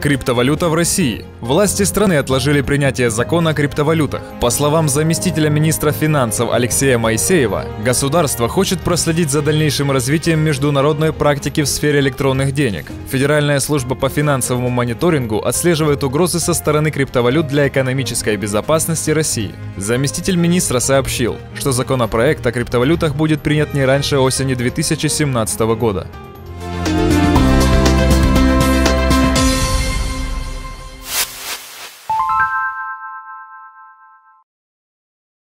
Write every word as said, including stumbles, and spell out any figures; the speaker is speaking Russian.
Криптовалюта в России. Власти страны отложили принятие закона о криптовалютах. По словам заместителя министра финансов Алексея Моисеева, государство хочет проследить за дальнейшим развитием международной практики в сфере электронных денег. Федеральная служба по финансовому мониторингу отслеживает угрозы со стороны криптовалют для экономической безопасности России. Заместитель министра сообщил, что законопроект о криптовалютах будет принят не раньше осени две тысячи семнадцатого года.